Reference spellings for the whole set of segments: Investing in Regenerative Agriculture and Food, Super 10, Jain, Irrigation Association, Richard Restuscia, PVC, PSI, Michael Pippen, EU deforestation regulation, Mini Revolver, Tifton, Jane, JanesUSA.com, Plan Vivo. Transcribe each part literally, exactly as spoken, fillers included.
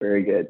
Very good.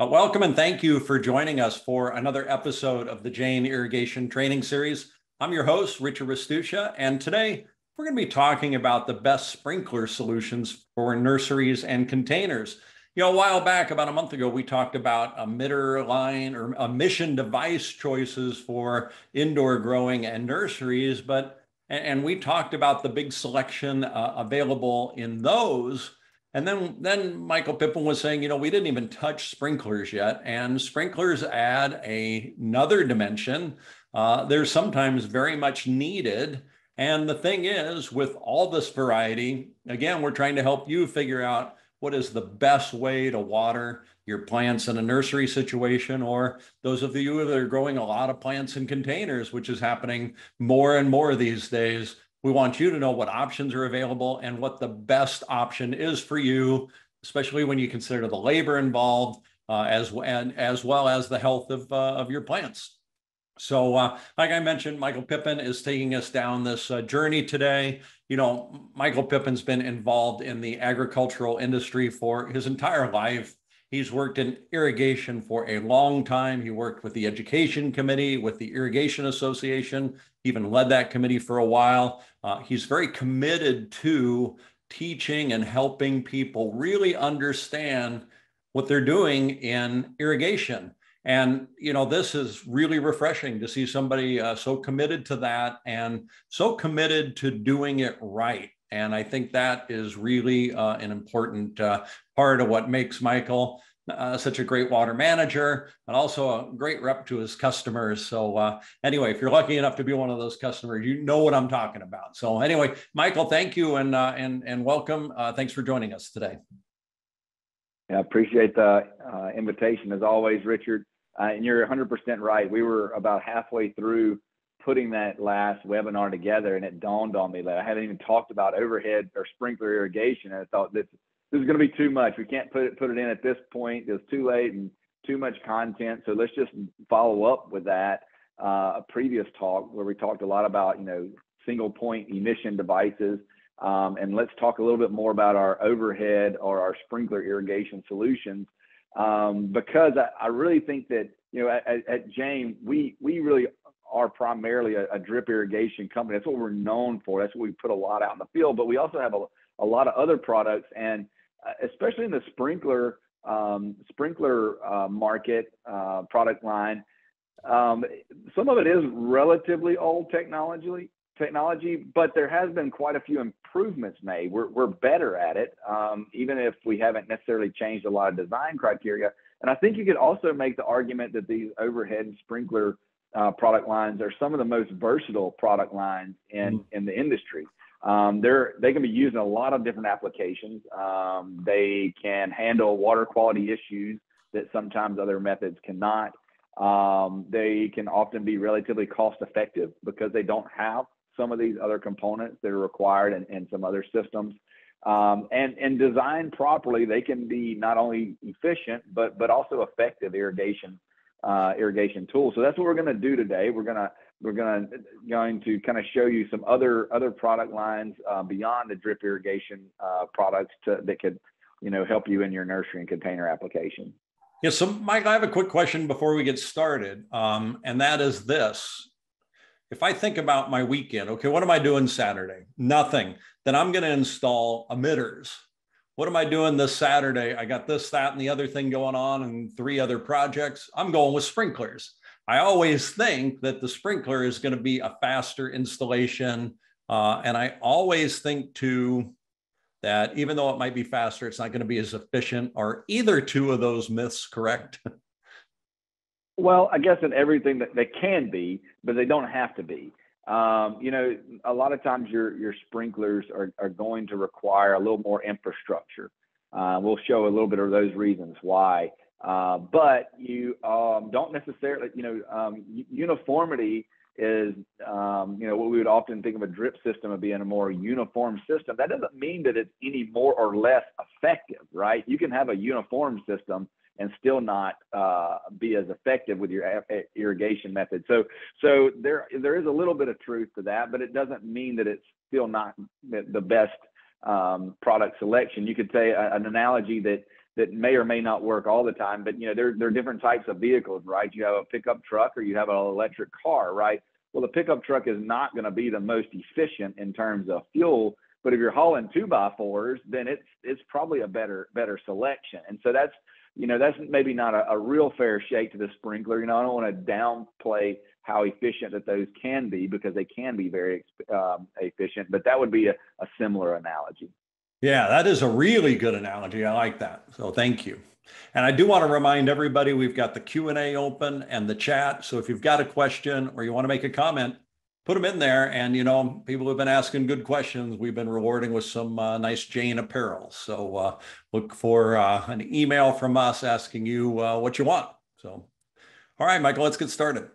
Welcome and thank you for joining us for another episode of the Jane Irrigation Training Series. I'm your host, Richard Restuscia, and today we're going to be talking about the best sprinkler solutions for nurseries and containers. You know, a while back, about a month ago, we talked about emitter line or emission device choices for indoor growing and nurseries, but and we talked about the big selection uh, available in those. And then, then Michael Pippen was saying, you know, we didn't even touch sprinklers yet. And sprinklers add a, another dimension. Uh, they're sometimes very much needed. And the thing is, with all this variety, again, we're trying to help you figure out what is the best way to water your plants in a nursery situation, or those of you that are growing a lot of plants in containers, which is happening more and more these days. We want you to know what options are available and what the best option is for you, especially when you consider the labor involved uh, as, and, as well as the health of, uh, of your plants. So uh, like I mentioned, Michael Pippen is taking us down this uh, journey today. You know, Michael Pippen's been involved in the agricultural industry for his entire life. He's worked in irrigation for a long time. He worked with the Education Committee, with the Irrigation Association, even led that committee for a while. Uh, he's very committed to teaching and helping people really understand what they're doing in irrigation. And, you know, this is really refreshing to see somebody uh, so committed to that and so committed to doing it right. And I think that is really uh, an important uh, part of what makes Michael uh, such a great water manager and also a great rep to his customers. So uh, anyway, if you're lucky enough to be one of those customers, you know what I'm talking about. So anyway, Michael, thank you and, uh, and, and welcome. Uh, thanks for joining us today. I appreciate the uh, invitation as always, Richard. Uh, and you're one hundred percent right. We were about halfway through putting that last webinar together, and it dawned on me that I hadn't even talked about overhead or sprinkler irrigation, and I thought this this is going to be too much. We can't put it put it in at this point. It's too late and too much content. So let's just follow up with that uh, a previous talk where we talked a lot about you know single point emission devices, um, and let's talk a little bit more about our overhead or our sprinkler irrigation solutions um, because I, I really think that you know at, at Jain we we really are primarily a, a drip irrigation company. That's what we're known for. That's what we put a lot out in the field, but we also have a, a lot of other products. And especially in the sprinkler um, sprinkler uh, market uh, product line, um, some of it is relatively old technology, technology, but there has been quite a few improvements made. We're, we're better at it, um, even if we haven't necessarily changed a lot of design criteria. And I think you could also make the argument that these overhead and sprinkler Uh, product lines are some of the most versatile product lines in, in the industry. Um, they're, they can be used in a lot of different applications. Um, they can handle water quality issues that sometimes other methods cannot. Um, they can often be relatively cost effective because they don't have some of these other components that are required in, in some other systems. Um, and, and designed properly, they can be not only efficient, but, but also effective irrigation Uh, irrigation tool. So that's what we're going to do today. We're going to we're going to going to kind of show you some other other product lines uh, beyond the drip irrigation uh, products to, that could you know help you in your nursery and container application. Yeah. So, Mike, I have a quick question before we get started, um, and that is this: if I think about my weekend, okay, what am I doing Saturday? Nothing. Then I'm going to install emitters. What am I doing this Saturday? I got this, that, and the other thing going on and three other projects. I'm going with sprinklers. I always think that the sprinkler is going to be a faster installation. Uh, and I always think too that even though it might be faster, it's not going to be as efficient. Are either two of those myths correct? Well, I guess in everything that they can be, but they don't have to be. Um, you know, a lot of times your, your sprinklers are, are going to require a little more infrastructure. Uh, we'll show a little bit of those reasons why, uh, but you um, don't necessarily, you know, um, uniformity is, um, you know, what we would often think of a drip system of being a more uniform system. That doesn't mean that it's any more or less effective, right? You can have a uniform system and still not uh, be as effective with your irrigation method. So, so there there is a little bit of truth to that, but it doesn't mean that it's still not the best um, product selection. You could say a, an analogy that that may or may not work all the time, but you know there there are different types of vehicles, right? You have a pickup truck or you have an electric car, right? Well, the pickup truck is not going to be the most efficient in terms of fuel. But if you're hauling two by fours, then it's it's probably a better better selection. And so that's you know that's maybe not a, a real fair shake to the sprinkler. You know, I don't want to downplay how efficient that those can be, because they can be very um, efficient. But that would be a, a similar analogy. Yeah, that is a really good analogy. I like that. So thank you. And I do want to remind everybody, we've got the Q and A open and the chat. So if you've got a question or you want to make a comment, put them in there. And, you know, people have been asking good questions. We've been rewarding with some uh, nice Jane apparel. So uh, look for uh, an email from us asking you uh, what you want. So, all right, Michael, let's get started.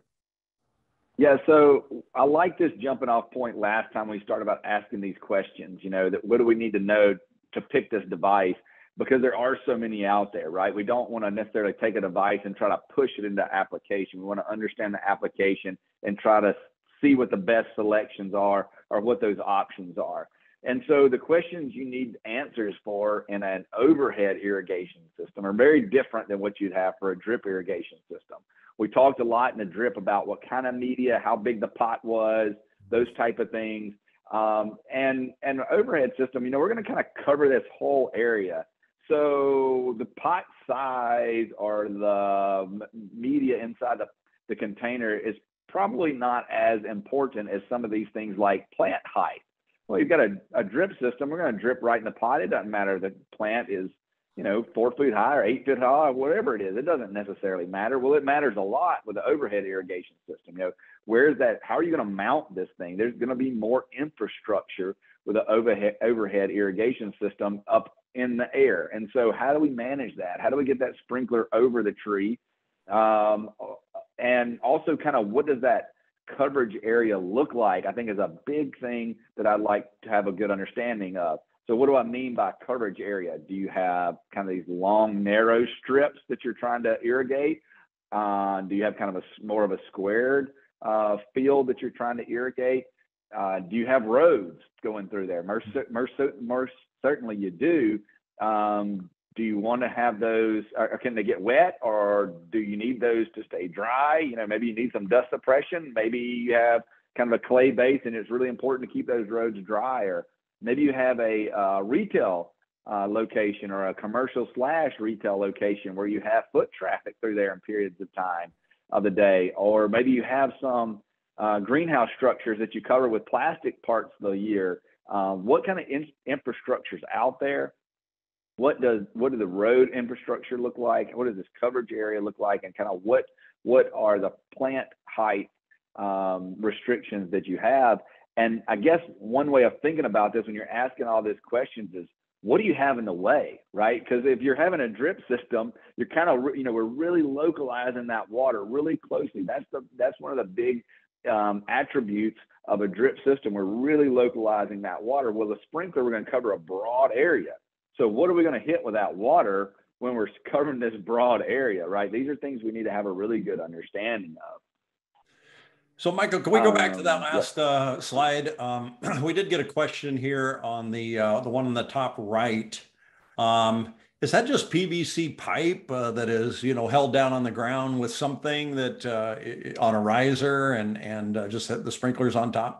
Yeah, so I like this jumping off point last time we started about asking these questions, you know, that what do we need to know to pick this device? Because there are so many out there, right? We don't want to necessarily take a device and try to push it into application. We want to understand the application and try to see what the best selections are or what those options are. And so the questions you need answers for in an overhead irrigation system are very different than what you'd have for a drip irrigation system. We talked a lot in the drip about what kind of media, how big the pot was, those type of things. Um, and, and an overhead system, you know, we're going to kind of cover this whole area. So the pot size or the media inside the, the container is probably not as important as some of these things like plant height. Well, you've got a, a drip system. We're going to drip right in the pot. It doesn't matter if the plant is, you know, four feet high or eight feet high, or whatever it is. It doesn't necessarily matter. Well, it matters a lot with the overhead irrigation system. You know, where's that? How are you going to mount this thing? There's going to be more infrastructure with an overhead, overhead irrigation system up in the air. And so how do we manage that? How do we get that sprinkler over the tree? Um, and also kind of what does that coverage area look like, I think is a big thing that I'd like to have a good understanding of. So what do I mean by coverage area? Do you have kind of these long, narrow strips that you're trying to irrigate? Uh, do you have kind of a more of a squared uh, field that you're trying to irrigate? Uh, do you have roads going through there? Most, most, most certainly you do. Um, do you want to have those, or can they get wet, or do you need those to stay dry? You know, maybe you need some dust suppression. Maybe you have kind of a clay base and it's really important to keep those roads dry, or maybe you have a uh, retail uh, location or a commercial slash retail location where you have foot traffic through there in periods of time of the day, or maybe you have some Uh, greenhouse structures that you cover with plastic parts of the year. Uh, what kind of in infrastructure's out there? What does what do the road infrastructure look like? What does this coverage area look like? And kind of what what are the plant height um, restrictions that you have? And I guess one way of thinking about this when you're asking all these questions is, what do you have in the way, right? Because if you're having a drip system, you're kind of, you know, we're really localizing that water really closely. That's the that's one of the big Um, attributes of a drip system. We're really localizing that water. Well, the sprinkler, we're going to cover a broad area. So what are we going to hit with that water when we're covering this broad area, right? These are things we need to have a really good understanding of. So Michael, can we go um, back to that last yeah. uh, slide? Um, we did get a question here on the, uh, the one on the top right. Um, Is that just P V C pipe uh, that is, you know, held down on the ground with something that uh, it, on a riser and and uh, just the sprinklers on top?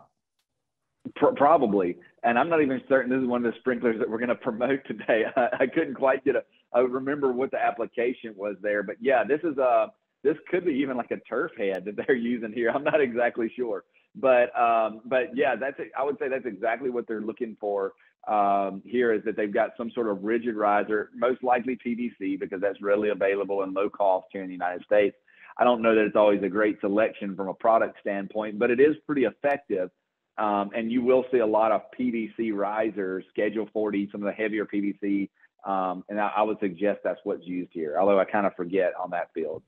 Probably, and I'm not even certain this is one of the sprinklers that we're going to promote today. I, I couldn't quite get a, I remember what the application was there, but yeah, this is a this could be even like a turf head that they're using here. I'm not exactly sure, but um, but yeah, that's I would say that's exactly what they're looking for. Um, here is that they've got some sort of rigid riser, most likely P V C, because that's readily available and low cost here in the United States. I don't know that it's always a great selection from a product standpoint, but it is pretty effective. Um, and you will see a lot of P V C risers, Schedule forty, some of the heavier P V C. Um, and I, I would suggest that's what's used here, although I kind of forget on that field.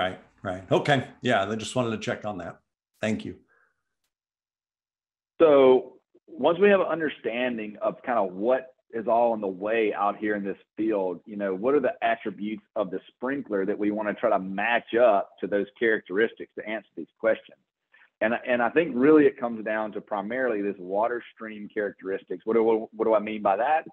Right, right. Okay. Yeah, I just wanted to check on that. Thank you. So once we have an understanding of kind of what is all in the way out here in this field. You know, what are the attributes of the sprinkler that we want to try to match up to those characteristics to answer these questions? And, and I think really it comes down to primarily this water stream characteristics. What do, what do I mean by that?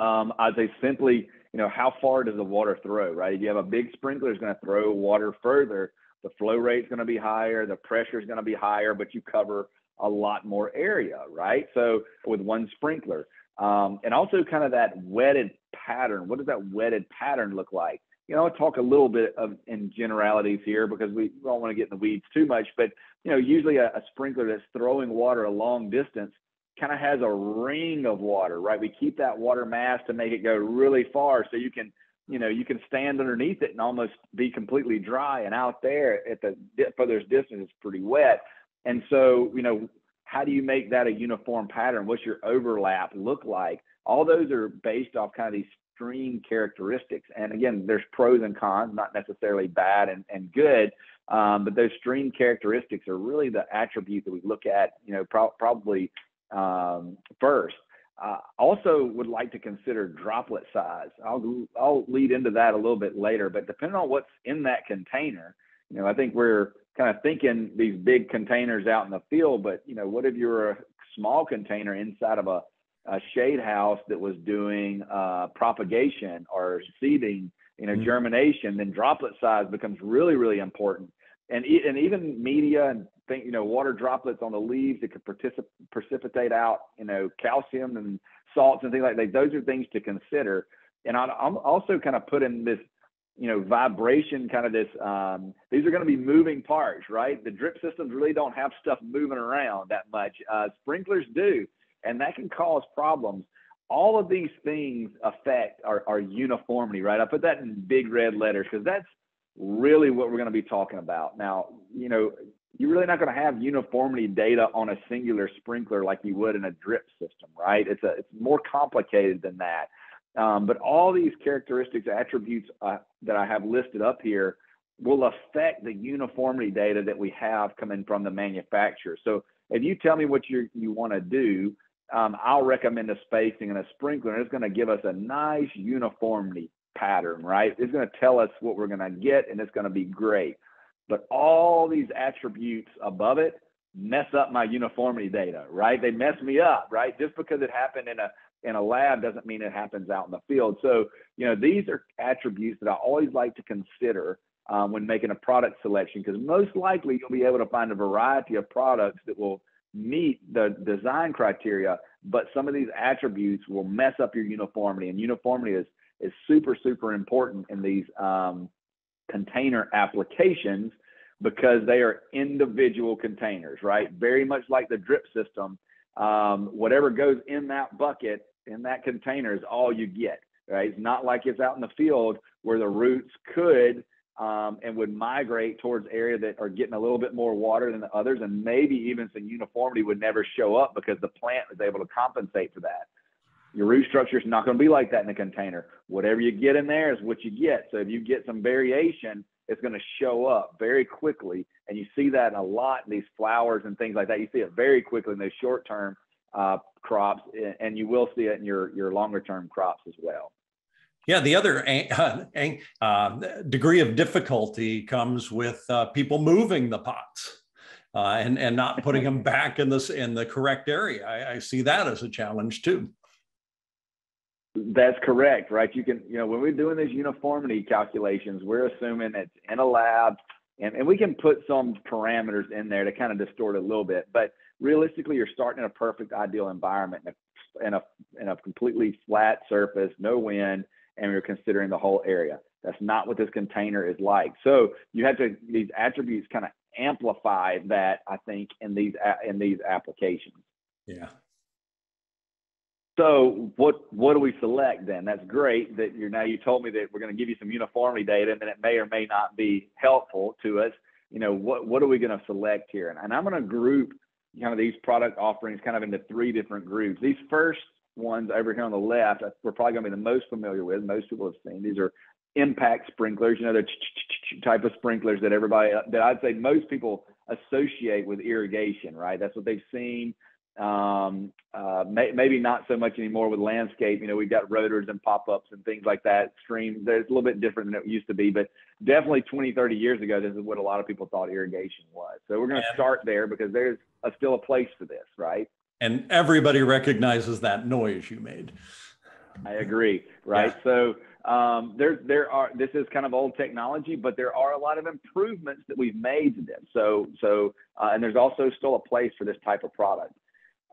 Um, I'd say simply, you know, how far does the water throw, right? If you have a big sprinkler, it's going to throw water further. The flow rate's going to be higher, the pressure is going to be higher, but you cover a lot more area, right? So with one sprinkler. Um, and also kind of that wetted pattern. What does that wetted pattern look like? You know, I'll talk a little bit of in generalities here because we don't want to get in the weeds too much, but, you know, usually a, a sprinkler that's throwing water a long distance kind of has a ring of water, right? We keep that water mass to make it go really far so you can, you know, you can stand underneath it and almost be completely dry, and out there at the furthest distance, it's pretty wet. And so, you know, how do you make that a uniform pattern? What's your overlap look like? All those are based off kind of these stream characteristics. And again, there's pros and cons, not necessarily bad and, and good, um, but those stream characteristics are really the attribute that we look at, you know, pro probably um, first. Uh, also would like to consider droplet size. I'll, I'll lead into that a little bit later, but depending on what's in that container, you know, I think we're kind of thinking these big containers out in the field, but, you know, what if you're a small container inside of a, a shade house that was doing uh, propagation or seeding, you know, mm-hmm. germination, then droplet size becomes really, really important. And, e and even media and think, you know, water droplets on the leaves that could particip precipitate out, you know, calcium and salts and things like that. Those are things to consider. And I'd, I'm also kind of put in this, you know, vibration, kind of this, um, these are going to be moving parts, right? The drip systems really don't have stuff moving around that much. Uh, sprinklers do, and that can cause problems. All of these things affect our, our uniformity, right? I put that in big red letters because that's really what we're going to be talking about. Now, you know, you're really not going to have uniformity data on a singular sprinkler like you would in a drip system, right? It's, a, it's more complicated than that. Um, but all these characteristics, attributes uh, that I have listed up here will affect the uniformity data that we have coming from the manufacturer. So if you tell me what you you want to do, um, I'll recommend a spacing and a sprinkler, and it's going to give us a nice uniformity pattern, right? It's going to tell us what we're going to get, and it's going to be great. But all these attributes above it mess up my uniformity data, right? They mess me up, right? Just because it happened in a in a lab doesn't mean it happens out in the field. So, you know, these are attributes that I always like to consider um, when making a product selection, because most likely you'll be able to find a variety of products that will meet the design criteria, but some of these attributes will mess up your uniformity, and uniformity is, is super, super important in these um, container applications because they are individual containers, right? Very much like the drip system. Um, whatever goes in that bucket, in that container is all you get, right? It's not like it's out in the field where the roots could um, and would migrate towards areas that are getting a little bit more water than the others, and maybe even some uniformity would never show up because the plant is able to compensate for that. Your root structure is not going to be like that in the container. Whatever you get in there is what you get. So if you get some variation, it's going to show up very quickly. And you see that in a lot in these flowers and things like that. You see it very quickly in those short-term uh, crops, and you will see it in your, your longer-term crops as well. Yeah, the other uh, uh, degree of difficulty comes with uh, people moving the pots. Uh, and, and not putting them back in, this, in the correct area. I, I see that as a challenge too. That's correct, right? You can, you know, when we're doing these uniformity calculations, we're assuming it's in a lab, and, and we can put some parameters in there to kind of distort it a little bit. But realistically, you're starting in a perfect ideal environment in a, in a completely flat surface, no wind, and you're considering the whole area. That's not what this container is like. So you have to, these attributes kind of amplify that, I think, in these, in these applications. Yeah. So what what do we select then? That's great that you're now you told me that we're going to give you some uniformity data, and then it may or may not be helpful to us. You know, what what are we going to select here? And, and I'm going to group kind of these product offerings kind of into three different groups. These first ones over here on the left, we're probably going to be the most familiar with. Most people have seen these are impact sprinklers. You know, the type of sprinklers that everybody that I'd say most people associate with irrigation, right? That's what they've seen. Um, uh, may, maybe not so much anymore with landscape. You know, we've got rotors and pop-ups and things like that. Streams, it's a little bit different than it used to be, but definitely twenty, thirty years ago, this is what a lot of people thought irrigation was. So we're going to start there because there's a, still a place for this, right? And everybody recognizes that noise you made. I agree, right? Yeah. So um, there, there are. This is kind of old technology, but there are a lot of improvements that we've made to this. So, so, uh, and there's also still a place for this type of product.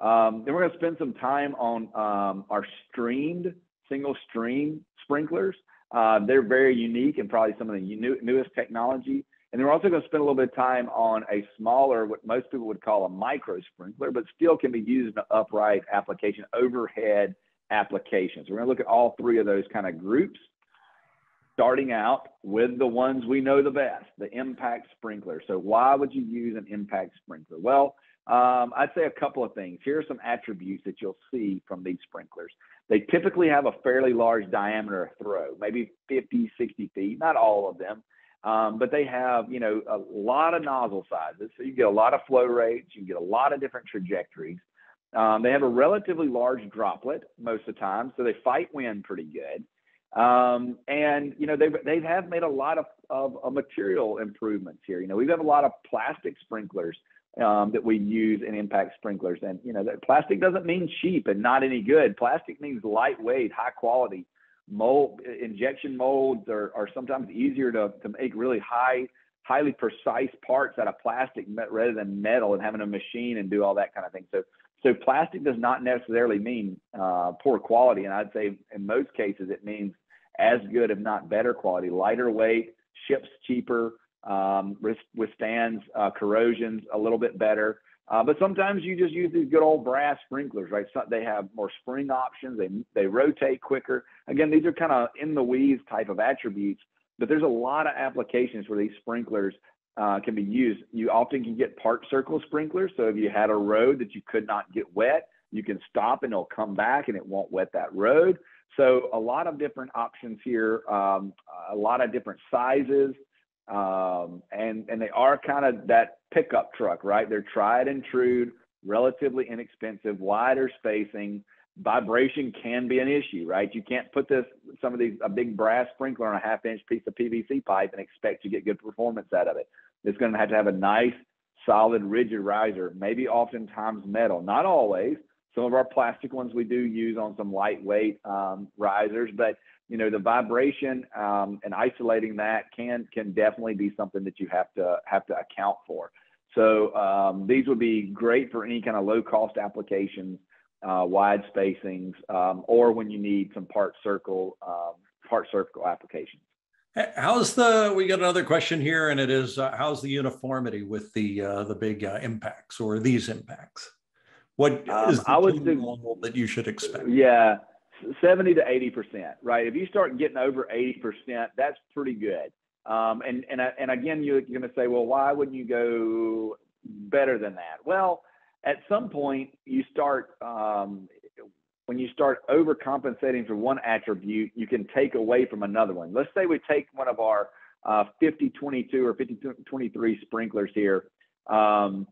Um, then we're going to spend some time on um, our streamed, single stream sprinklers. Uh, they're very unique and probably some of the new, newest technology. And then we're also going to spend a little bit of time on a smaller, what most people would call a micro sprinkler, but still can be used in an upright application, overhead applications. We're going to look at all three of those kind of groups, starting out with the ones we know the best, the impact sprinkler. So why would you use an impact sprinkler? Well, um, I'd say a couple of things. Here are some attributes that you'll see from these sprinklers. They typically have a fairly large diameter of throw, maybe fifty, sixty feet, not all of them. Um, but they have, you know, a lot of nozzle sizes, so you get a lot of flow rates, you get a lot of different trajectories. Um, they have a relatively large droplet most of the time, so they fight wind pretty good. Um, and, you know, they've, they have made a lot of, of, of material improvements here. You know, we have a lot of plastic sprinklers um, that we use in impact sprinklers. And, you know, that plastic doesn't mean cheap and not any good. Plastic means lightweight, high quality. Mold injection molds are, are sometimes easier to, to make really high, highly precise parts out of plastic rather than metal and having a machine and do all that kind of thing. So, so plastic does not necessarily mean uh, poor quality. And I'd say in most cases, it means as good, if not better quality, lighter weight, ships cheaper, um, withstands uh, corrosions a little bit better. Uh, but sometimes you just use these good old brass sprinklers, right? So they have more spring options. They, they rotate quicker. Again, these are kind of in the weeds type of attributes, but there's a lot of applications where these sprinklers uh, can be used. You often can get park circle sprinklers. So if you had a road that you could not get wet, you can stop and it'll come back and it won't wet that road. So a lot of different options here, um, a lot of different sizes. Um, and, and they are kind of that pickup truck, right? They're tried and true, relatively inexpensive, wider spacing. Vibration can be an issue, right? You can't put this, some of these, a big brass sprinkler on a half inch piece of P V C pipe and expect to get good performance out of it. It's going to have to have a nice, solid, rigid riser, maybe oftentimes metal, not always. Some of our plastic ones we do use on some lightweight um, risers, but you know, the vibration um, and isolating that can can definitely be something that you have to have to account for. So um, these would be great for any kind of low cost applications, uh, wide spacings, um, or when you need some part circle um, part circle applications. How's the? We got another question here, and it is uh, how's the uniformity with the uh, the big uh, impacts or these impacts? What um, is the I would do, normal that you should expect? Yeah. seventy to eighty percent, right? If you start getting over eighty percent, that's pretty good. Um, and, and, and again, you're going to say, well, why wouldn't you go better than that? Well, at some point you start, um, when you start overcompensating for one attribute, you can take away from another one. Let's say we take one of our uh, fifty twenty-two or fifty twenty-three sprinklers here. Um,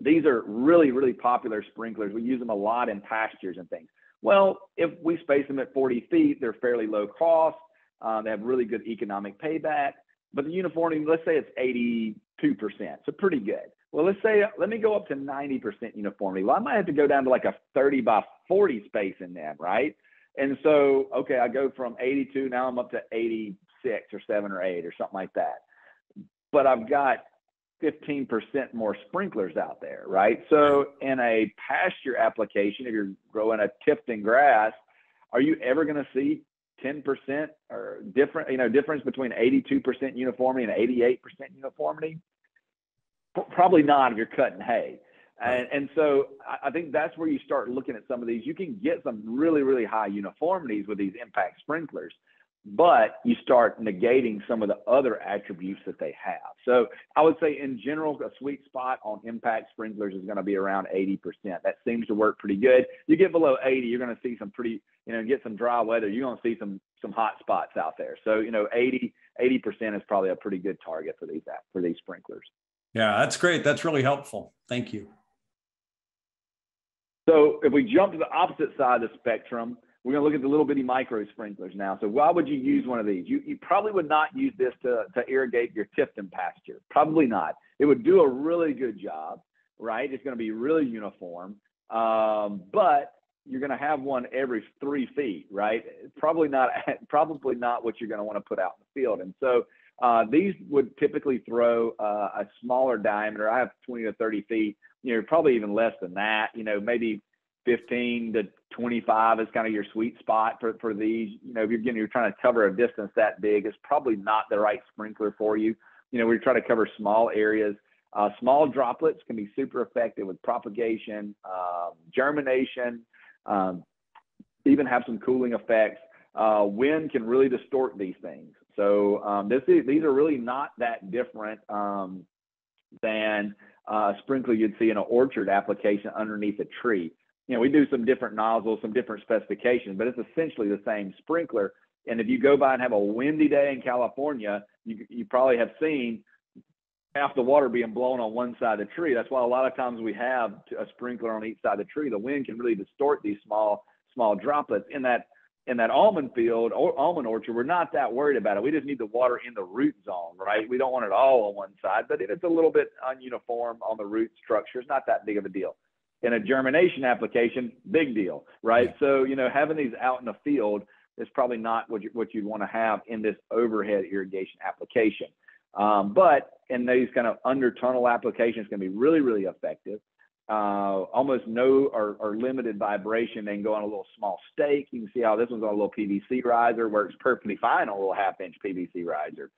these are really, really popular sprinklers. We use them a lot in pastures and things. Well, if we space them at forty feet, they're fairly low cost. Uh, they have really good economic payback. But the uniformity, let's say it's eighty-two percent, so pretty good. Well, let's say, let me go up to ninety percent uniformity. Well, I might have to go down to like a thirty by forty space in them, right? And so, okay, I go from eighty-two, now I'm up to eighty-six or seven or eight or something like that. But I've got fifteen percent more sprinklers out there, right? So in a pasture application, if you're growing a Tifton grass, are you ever going to see ten percent or different, you know, difference between eighty-two percent uniformity and eighty-eight percent uniformity? Probably not if you're cutting hay. And, and so I think that's where you start looking at some of these. You can get some really, really high uniformities with these impact sprinklers, but you start negating some of the other attributes that they have. So I would say in general, a sweet spot on impact sprinklers is going to be around eighty percent. That seems to work pretty good. You get below eighty, you're going to see some pretty, you know, get some dry weather. You're going to see some, some hot spots out there. So, you know, eighty, eighty percent is probably a pretty good target for these, for these sprinklers. Yeah, that's great. That's really helpful. Thank you. So if we jump to the opposite side of the spectrum, we're going to look at the little bitty micro sprinklers now. So why would you use one of these? You, you probably would not use this to, to irrigate your Tifton pasture. Probably not. It would do a really good job, right? It's going to be really uniform, um, but you're going to have one every three feet, right? Probably not, probably not what you're going to want to put out in the field. And so uh, these would typically throw uh, a smaller diameter. I have twenty to thirty feet, you know, probably even less than that, you know, maybe fifteen to twenty-five is kind of your sweet spot for, for these. You know, if you're getting, you're trying to cover a distance that big, it's probably not the right sprinkler for you. You know, we try to cover small areas. Uh, small droplets can be super effective with propagation, um, germination, um, even have some cooling effects. Uh, wind can really distort these things. So um, this is, these are really not that different um, than a uh, sprinkler you'd see in an orchard application underneath a tree. You know, we do some different nozzles, some different specifications, but it's essentially the same sprinkler. And if you go by and have a windy day in California, you, you probably have seen half the water being blown on one side of the tree. That's why a lot of times we have a sprinkler on each side of the tree. The wind can really distort these small, small droplets. In that, in that almond field or almond orchard, we're not that worried about it. We just need the water in the root zone, right? We don't want it all on one side, but it's a little bit ununiform on the root structure. It's not that big of a deal. In a germination application, big deal, right? Yeah. So, you know, having these out in the field is probably not what, you, what you'd want to have in this overhead irrigation application. Um, but in these kind of under-tunnel applications, can be really, really effective. Uh, almost no or, or limited vibration. They can go on a little small stake. You can see how this one's on a little P V C riser, works perfectly fine on a little half-inch P V C riser.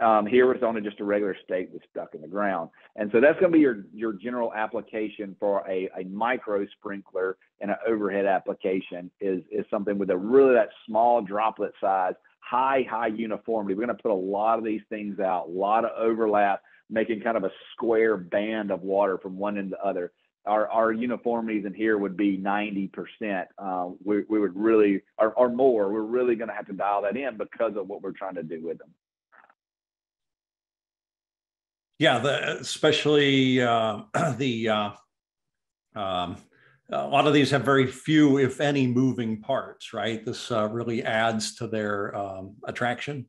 Um, here it's on just a regular stake that's stuck in the ground. And so that's going to be your, your general application for a, a micro sprinkler, and an overhead application is, is something with a really that small droplet size, high, high uniformity. We're going to put a lot of these things out, a lot of overlap, making kind of a square band of water from one end to the other. Our, our uniformities in here would be ninety percent. Uh, we, we would really, or, or more, we're really going to have to dial that in because of what we're trying to do with them. Yeah, the, especially uh, the uh, um, a lot of these have very few, if any, moving parts, right? This uh, really adds to their um, attraction.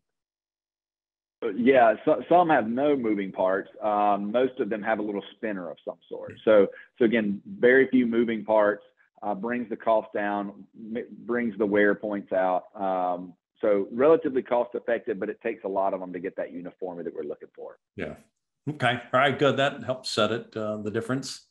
Yeah, so, some have no moving parts. Um, most of them have a little spinner of some sort. So, so again, very few moving parts, uh, brings the cost down, brings the wear points out. Um, so relatively cost effective, but it takes a lot of them to get that uniformity that we're looking for. Yeah. Okay. All right. Good. That helps set it, uh, the difference.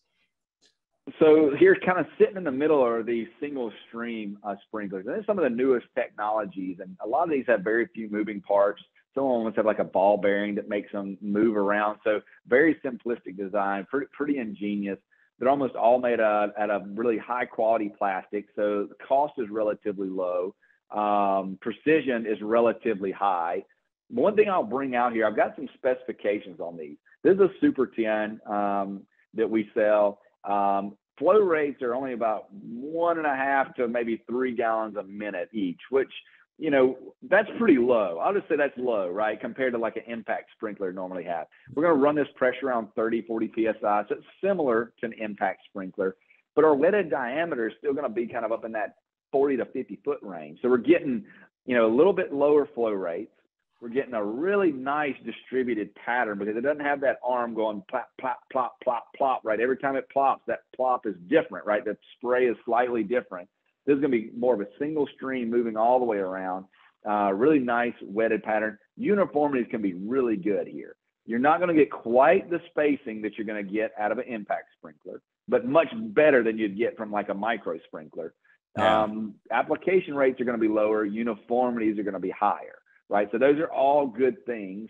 So here, kind of sitting in the middle are these single stream uh, sprinklers. And this is some of the newest technologies. And a lot of these have very few moving parts. Some of them have like a ball bearing that makes them move around. So very simplistic design, pretty, pretty ingenious. They're almost all made out of really high quality plastic. So the cost is relatively low. Um, precision is relatively high. One thing I'll bring out here, I've got some specifications on these. This is a Super ten um, that we sell. Um, flow rates are only about one and a half to maybe three gallons a minute each, which, you know, that's pretty low. I'll just say that's low, right, compared to like an impact sprinkler normally have. We're going to run this pressure around thirty, forty P S I, so it's similar to an impact sprinkler, but our wetted diameter is still going to be kind of up in that forty to fifty foot range. So we're getting, you know, a little bit lower flow rates. We're getting a really nice distributed pattern because it doesn't have that arm going plop, plop, plop, plop, plop, right? Every time it plops, that plop is different, right? The spray is slightly different. This is going to be more of a single stream moving all the way around. Uh, really nice wetted pattern. Uniformities can be really good here. You're not going to get quite the spacing that you're going to get out of an impact sprinkler, but much better than you'd get from like a micro sprinkler. Yeah. Um, application rates are going to be lower. Uniformities are going to be higher. Right, so those are all good things,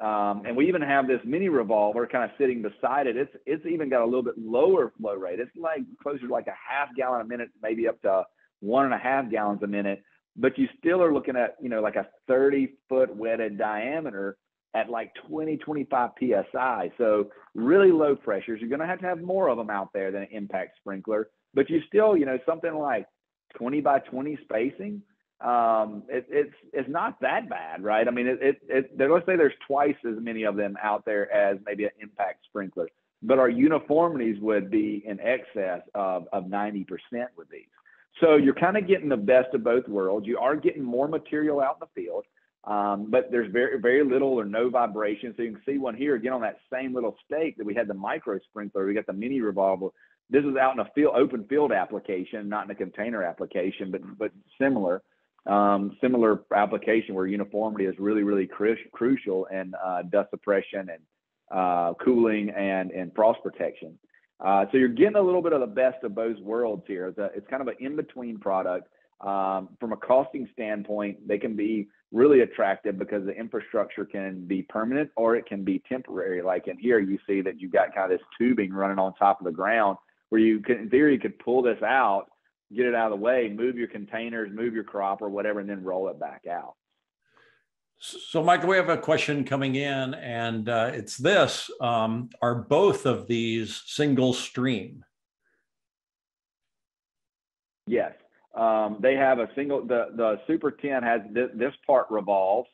um, and we even have this mini revolver kind of sitting beside it. It's it's even got a little bit lower flow rate. It's like closer to like a half gallon a minute, maybe up to one and a half gallons a minute. But you still are looking at, you know, like a thirty foot wetted diameter at like twenty, twenty-five P S I. So really low pressures. You're going to have to have more of them out there than an impact sprinkler. But you still, you know, something like twenty by twenty spacing. Um, it, it's, it's not that bad, right? I mean, it, it, it, let's say there's twice as many of them out there as maybe an impact sprinkler. but our uniformities would be in excess of, of ninety percent with these. So you're kind of getting the best of both worlds. You are getting more material out in the field, um, but there's very, very little or no vibration. So you can see one here again on that same little stake that we had the micro sprinkler, we got the mini revolver. This is out in a field, open field application, not in a container application, but, but similar, um, similar application where uniformity is really, really cru crucial in uh, dust suppression and uh, cooling and, and frost protection. Uh, so you're getting a little bit of the best of both worlds here. It's, a, it's kind of an in-between product. Um, from a costing standpoint, they can be really attractive because the infrastructure can be permanent or it can be temporary. Like in here, you see that you've got kind of this tubing running on top of the ground where you could, in theory, you could pull this out, get it out of the way, move your containers, move your crop or whatever, and then roll it back out. So, Michael, we have a question coming in, and uh, it's this. Um, are both of these single stream? Yes. Um, they have a single, the, the Super ten has th this part revolves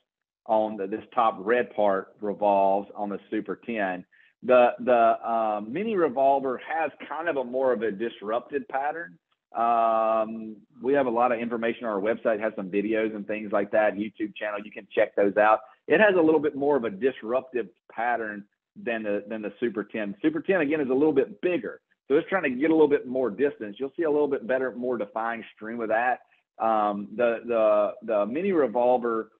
on, the, this top red part revolves on the Super ten. The, the uh, mini revolver has kind of a more of a disrupted pattern. Um, we have a lot of information on our website, has some videos and things like that, YouTube channel, you can check those out. It has a little bit more of a disruptive pattern than the, than the Super ten. Super ten, again, is a little bit bigger. So it's trying to get a little bit more distance. You'll see a little bit better, more defined stream of that. Um, the, the, the mini revolver,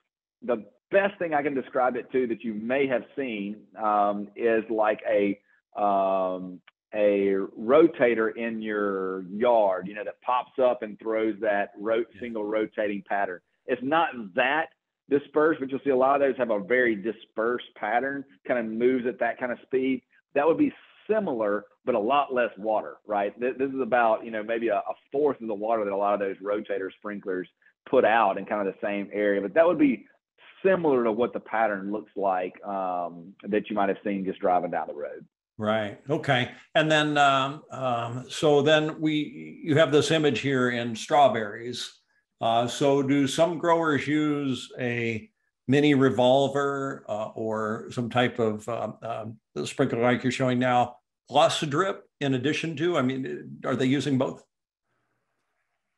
the best thing I can describe it to that you may have seen, um, is like a, um, a rotator in your yard, you know, that pops up and throws that ro single rotating pattern. It's not that dispersed, but you'll see a lot of those have a very dispersed pattern, kind of moves at that kind of speed. That would be similar, but a lot less water, right? This, this is about, you know, maybe a, a fourth of the water that a lot of those rotator sprinklers put out in kind of the same area, but that would be similar to what the pattern looks like um, that you might have seen just driving down the road. Right. Okay. And then, um, um, so then we, you have this image here in strawberries. Uh, so do some growers use a mini revolver uh, or some type of uh, uh, sprinkler like you're showing now, plus a drip in addition to? I mean, are they using both?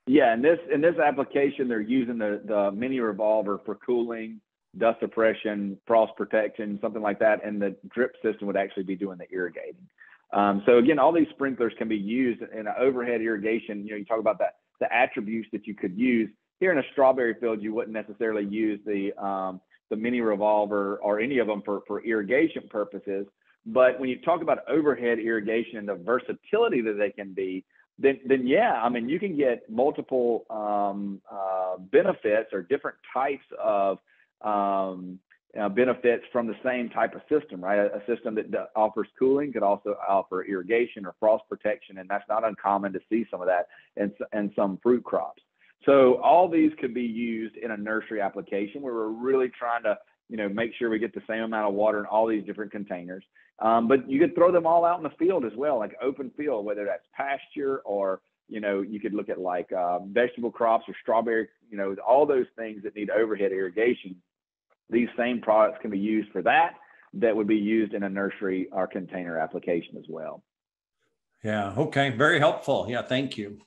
Yeah. In this, in this application, they're using the, the mini revolver for cooling, dust suppression, frost protection, something like that, and the drip system would actually be doing the irrigating. Um, so again, all these sprinklers can be used in an overhead irrigation. You know, you talk about that, the attributes that you could use. Here in a strawberry field, you wouldn't necessarily use the, um, the mini revolver or any of them for, for irrigation purposes. But when you talk about overhead irrigation and the versatility that they can be, then, then yeah, I mean, you can get multiple um, uh, benefits or different types of um uh, benefits from the same type of system, right? A, a system that offers cooling could also offer irrigation or frost protection, and that's not uncommon to see some of that in, in some fruit crops. So all these could be used in a nursery application where we're really trying to, you know, make sure we get the same amount of water in all these different containers. Um, but you could throw them all out in the field as well, like open field, whether that's pasture or, you know, you could look at like uh, vegetable crops or strawberry, you know, all those things that need overhead irrigation. These same products can be used for that, that would be used in a nursery or container application as well. Yeah, okay, very helpful. Yeah, thank you.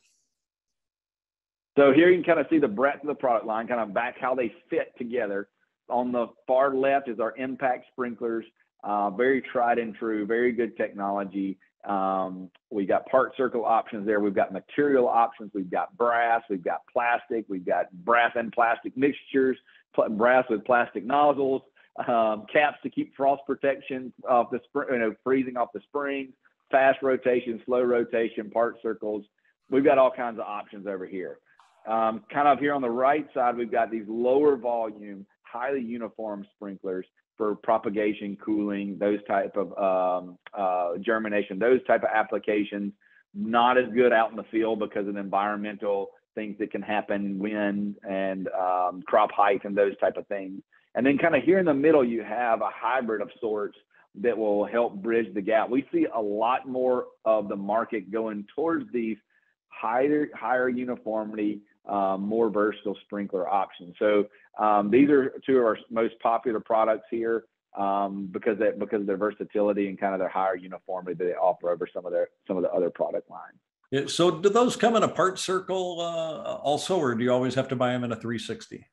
So here you can kind of see the breadth of the product line, kind of back how they fit together. On the far left is our impact sprinklers, uh, very tried and true, very good technology. Um, we got part circle options there. We've got material options. We've got brass, we've got plastic, we've got brass and plastic mixtures, pl brass with plastic nozzles, um, caps to keep frost protection off the spring, you know, freezing off the springs, fast rotation, slow rotation, part circles. We've got all kinds of options over here. Um, kind of here on the right side, we've got these lower volume, highly uniform sprinklers for propagation, cooling, those type of um, uh, germination, those type of applications. Not as good out in the field because of the environmental things that can happen, wind and um, crop height and those type of things. And then kind of here in the middle, you have a hybrid of sorts that will help bridge the gap. We see a lot more of the market going towards these higher, higher uniformity, Uh, more versatile sprinkler options. So um, these are two of our most popular products here. um, because they, because of their versatility and kind of their higher uniformity that they offer over some of their some of the other product lines. Yeah, so do those come in a part circle uh, also, or do you always have to buy them in a three sixty?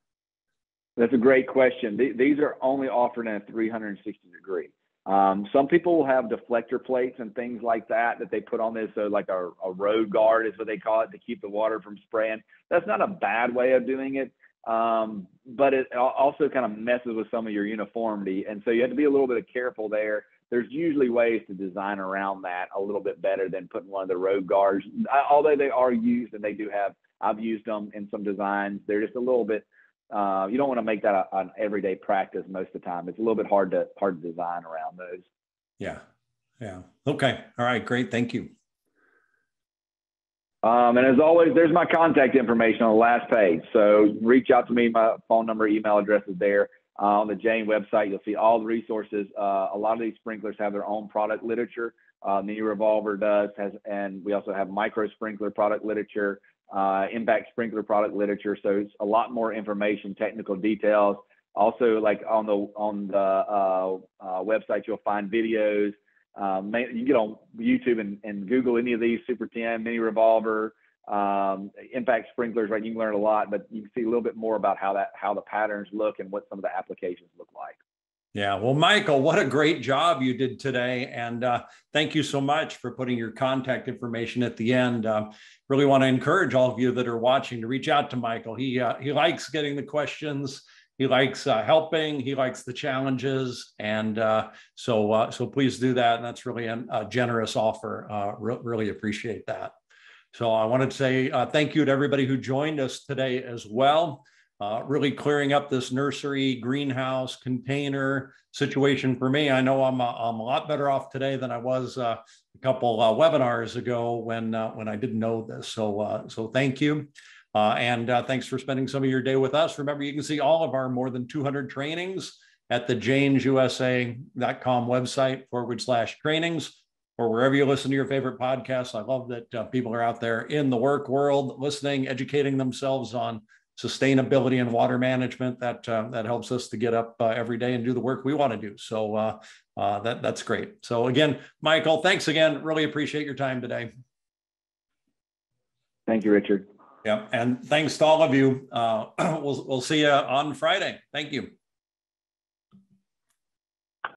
That's a great question. Th- these are only offered in a three sixty degree. Um, some people will have deflector plates and things like that that they put on this, so like a, a road guard is what they call it, to keep the water from spraying. That's not a bad way of doing it, um, but it also kind of messes with some of your uniformity. And so you have to be a little bit careful there. There's usually ways to design around that a little bit better than putting one of the road guards. I, although they are used, and they do have, I've used them in some designs. They're just a little bit, Uh, you don't want to make that an everyday practice most of the time. It's a little bit hard to hard to design around those. Yeah. Yeah. Okay. All right. Great. Thank you. Um, and as always, there's my contact information on the last page. So reach out to me. My phone number, email address is there. Uh, on the Jane website, you'll see all the resources. Uh, a lot of these sprinklers have their own product literature. Uh, Mini Revolver does, has, and we also have micro sprinkler product literature, uh, impact sprinkler product literature. So it's a lot more information, technical details. Also, like on the on the uh, uh, website, you'll find videos. Um, you get on YouTube and, and Google any of these, Super ten, Mini Revolver, um, impact sprinklers, right? You can learn a lot, but you can see a little bit more about how that how the patterns look and what some of the applications look like. Yeah. Well, Michael, what a great job you did today. And uh, thank you so much for putting your contact information at the end. Um, really want to encourage all of you that are watching to reach out to Michael. He, uh, he likes getting the questions. He likes uh, helping. He likes the challenges. And uh, so, uh, so please do that. And that's really an, a generous offer. Uh, re- really appreciate that. So I wanted to say uh, thank you to everybody who joined us today as well. Uh, really clearing up this nursery, greenhouse, container situation for me. I know I'm, uh, I'm a lot better off today than I was uh, a couple uh, webinars ago when uh, when I didn't know this. So, uh, so thank you. Uh, and uh, thanks for spending some of your day with us. Remember, you can see all of our more than two hundred trainings at the Janes U S A dot com website forward slash trainings, or wherever you listen to your favorite podcasts. I love that uh, people are out there in the work world listening, educating themselves on sustainability and water management. That uh, that helps us to get up uh, every day and do the work we want to do. So uh, uh, that that's great. So again, Michael, thanks again. Really appreciate your time today. Thank you, Richard. Yeah, and thanks to all of you. Uh, we'll we'll see you on Friday. Thank you.